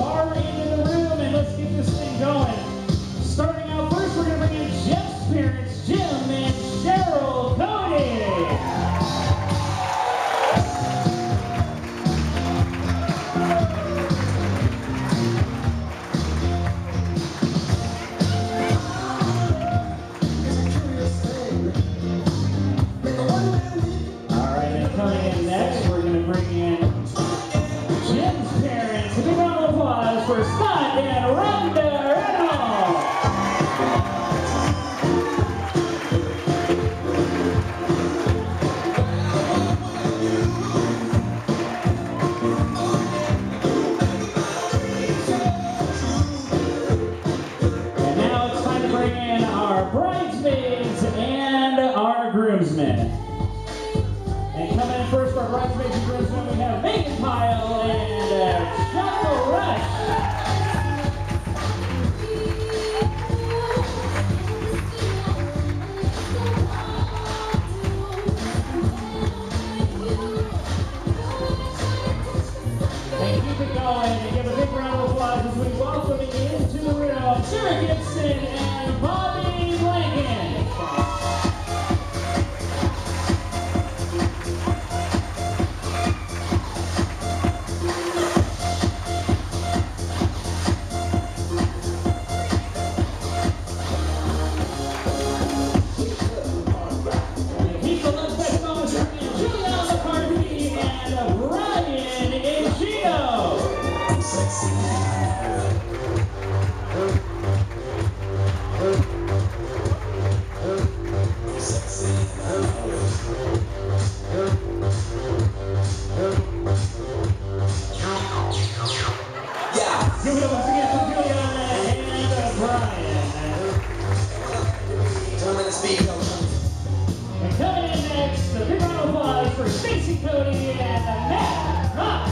far end of the room, and let's get this thing going. Starting out first, we're going to bring in Jeff's parents, Jim and Cheryl Cody. It's a curious thing. All right, and coming in next, we're going to bring in Jim's parents. A big round of applause for Scott and Rhonda Reynolds. And now it's time to bring in our bridesmaids and our groomsmen. And coming in first for our bridesmaids and groomsmen, we have Megan Pyle and Chapel Rush. Thank you for going, and give a big round of applause as we welcome into the room Sarah Gibson and Bobby Blanken. And coming in next, a big round of applause for Stacey Cody and Matt Knox.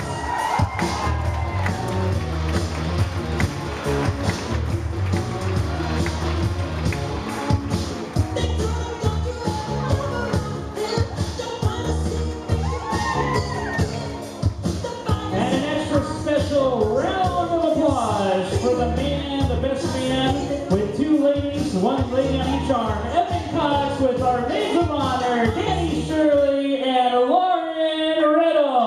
And an extra special round of applause for the man, the best man, with two ladies, one lady on each arm. With our maids of honor, Danny Shirley and Lauren Riddle.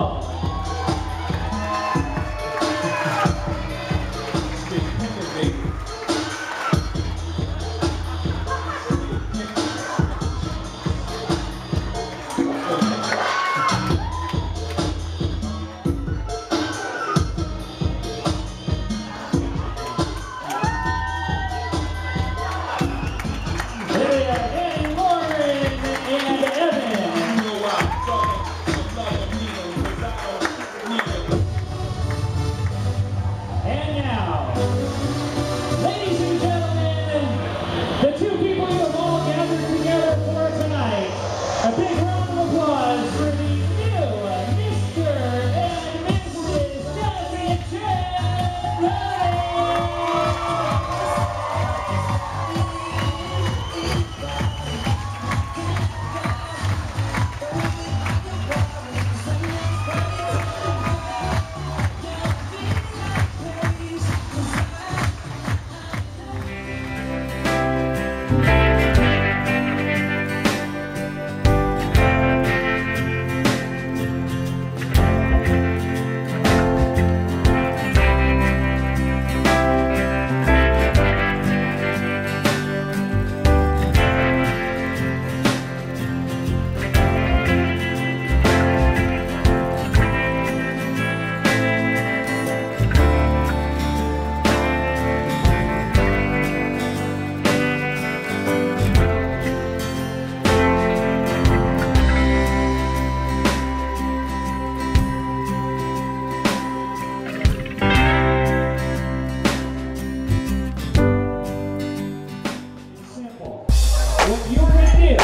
What you were going to do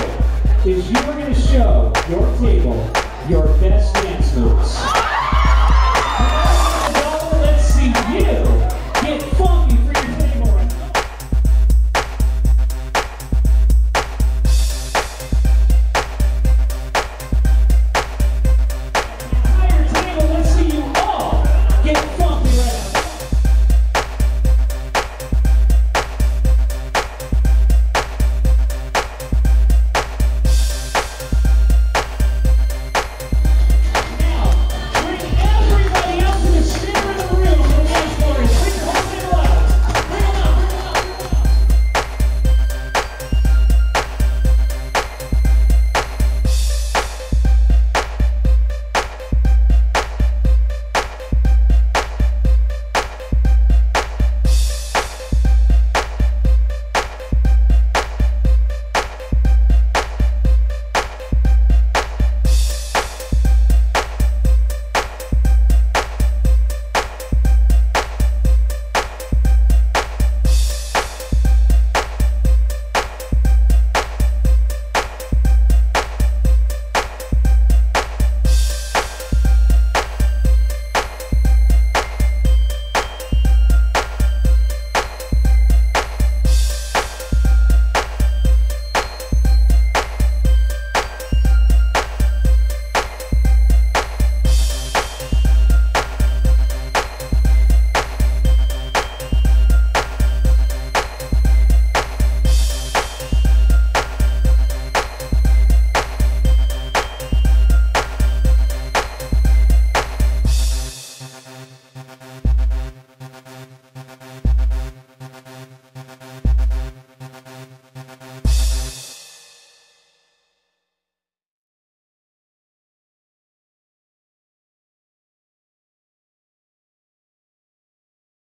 is you were going to show your table your best